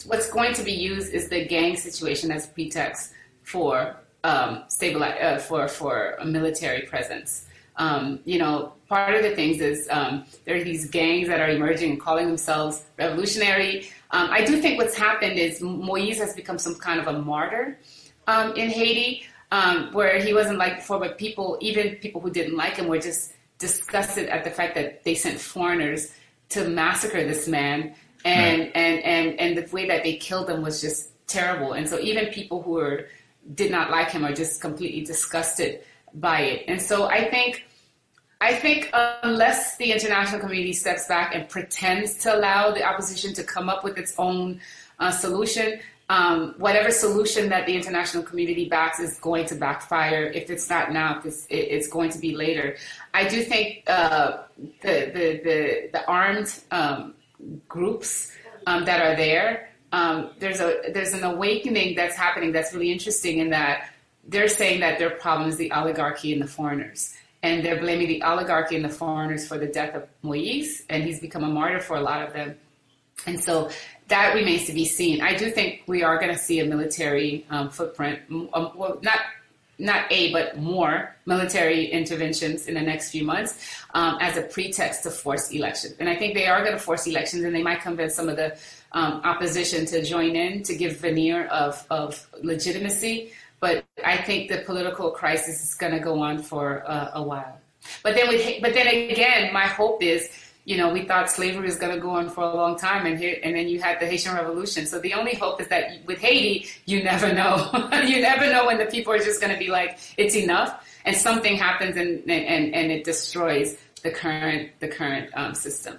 what's going to be used is the gang situation as pretext for um, stable uh, for for a military presence. Um, you know, part of the things is um, there are these gangs that are emerging and calling themselves revolutionary. Um, I do think what's happened is Moïse has become some kind of a martyr um, in Haiti, um, where he wasn't liked before, but people, even people who didn't like him, were just disgusted at the fact that they sent foreigners to massacre this man, and, right. and, and, and the way that they killed him was just terrible. And so even people who were, did not like him are just completely disgusted by it. And so I think, I think unless the international community steps back and pretends to allow the opposition to come up with its own uh, solution, um, whatever solution that the international community backs is going to backfire. If it's not now, if it's, it, it's going to be later. I do think uh, the, the, the, the armed um, groups um, that are there, um, there's, a, there's an awakening that's happening that's really interesting in that they're saying that their problem is the oligarchy and the foreigners. And they're blaming the oligarchy and the foreigners for the death of Moïse, and he's become a martyr for a lot of them. And so that remains to be seen. I do think we are going to see a military um, footprint, um, well, not not a, but more military interventions in the next few months um, as a pretext to force elections. And I think they are going to force elections, and they might convince some of the um, opposition to join in to give veneer of, of legitimacy. But I think the political crisis is going to go on for uh, a while. But then, with, but then again, my hope is, you know, we thought slavery was going to go on for a long time, and here, and then you had the Haitian Revolution. So the only hope is that with Haiti, you never know. You never know when the people are just going to be like, it's enough, and something happens, and and and it destroys the current the current um, system.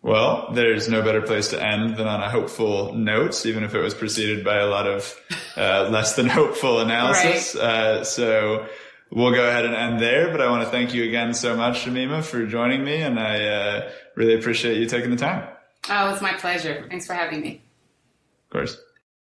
Well, there's no better place to end than on a hopeful note, even if it was preceded by a lot of uh, less than hopeful analysis. Right. Uh, so. We'll go ahead and end there, but I want to thank you again so much, Jemima, for joining me, and I uh, really appreciate you taking the time. Oh, it's my pleasure. Thanks for having me. Of course.